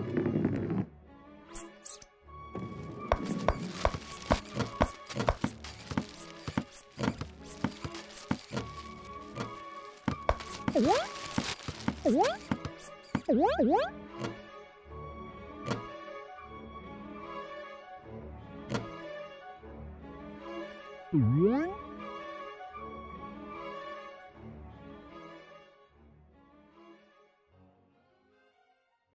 What?